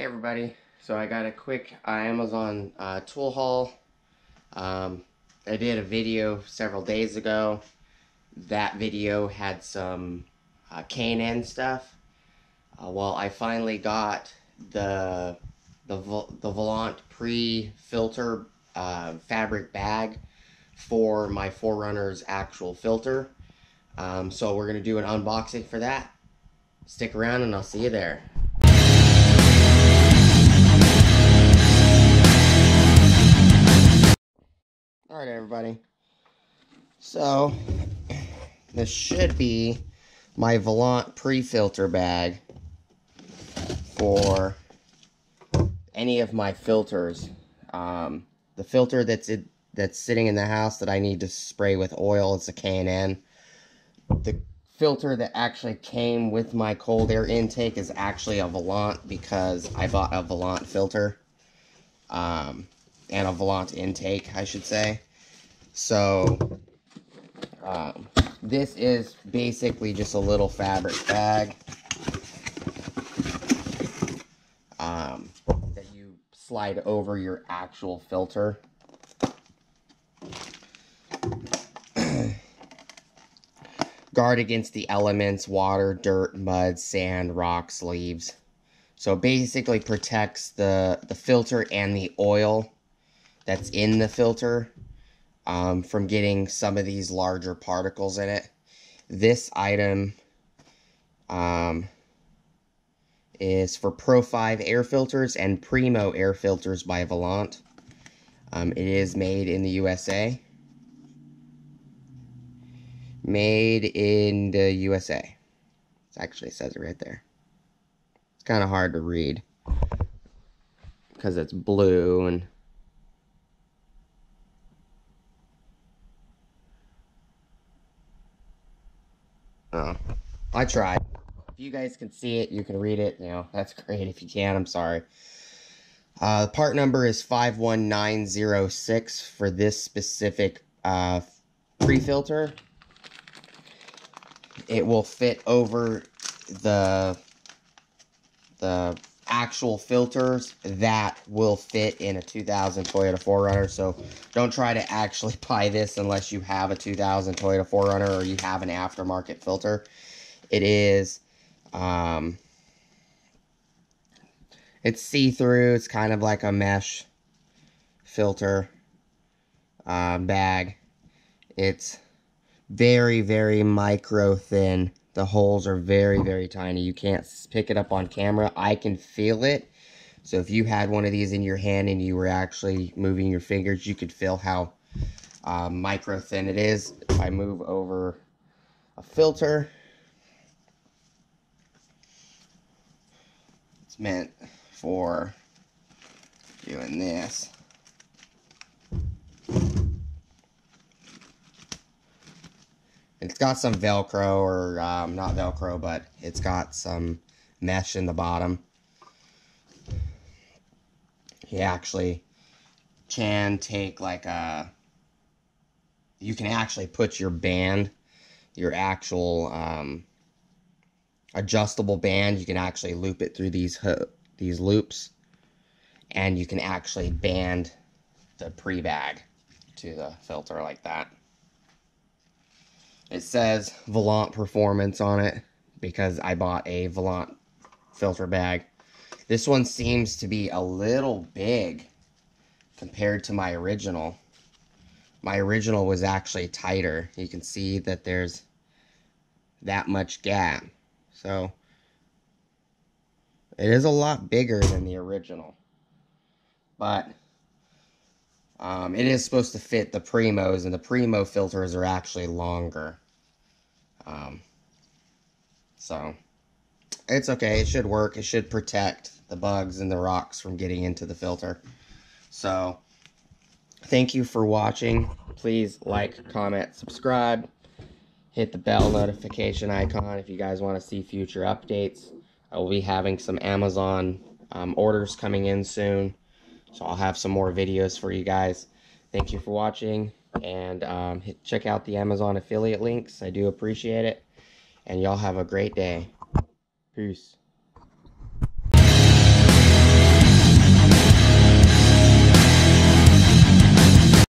Hey everybody, so I got a quick Amazon tool haul. I did a video several days ago. That video had some K&N stuff. Well, I finally got the Volant pre-filter fabric bag for my 4Runner's actual filter. So we're going to do an unboxing for that. Stick around and I'll see you there. Alright everybody, so this should be my Volant pre-filter bag for any of my filters. The filter that's sitting in the house that I need to spray with oil is a K&N. The filter that actually came with my cold air intake is actually a Volant because I bought a Volant filter. And a Volant intake, I should say. So, this is basically just a little fabric bag that you slide over your actual filter. Guard against the elements, water, dirt, mud, sand, rocks, leaves. So basically protects the filter and the oil that's in the filter from getting some of these larger particles in it. This item is for Pro 5 air filters and Primo air filters by Volant. It is made in the USA. Made in the USA. It actually says it right there. It's kind of hard to read because it's blue and oh, I tried. If you guys can see it, you can read it. You know, that's great. If you can, I'm sorry. The part number is 51906 for this specific pre-filter. It will fit over the actual filters that will fit in a 2000 Toyota 4Runner. So don't try to actually buy this unless you have a 2000 Toyota 4Runner or you have an aftermarket filter. It is, it's see-through. It's kind of like a mesh filter bag. It's very, very micro thin. The holes are very, very tiny. You can't pick it up on camera. I can feel it. So if you had one of these in your hand and you were actually moving your fingers, you could feel how micro thin it is. If I move over a filter, it's meant for doing this. It's got some Velcro, or not Velcro, but it's got some mesh in the bottom. You actually can take like a, you can actually put your band, your actual adjustable band, you can actually loop it through these loops, and you can actually band the pre-bag to the filter like that. It says Volant Performance on it because I bought a Volant filter bag. This one seems to be a little big compared to my original. My original was actually tighter. You can see that there's that much gap. So it is a lot bigger than the original. But it is supposed to fit the Primos, and the Primo filters are actually longer. So it's okay. It should work. It should protect the bugs and the rocks from getting into the filter. So thank you for watching. Please like, comment, subscribe, hit the bell notification icon if you guys want to see future updates. I will be having some Amazon orders coming in soon, so I'll have some more videos for you guys. Thank you for watching, and check out the Amazon affiliate links. I do appreciate it, and y'all have a great day. Peace.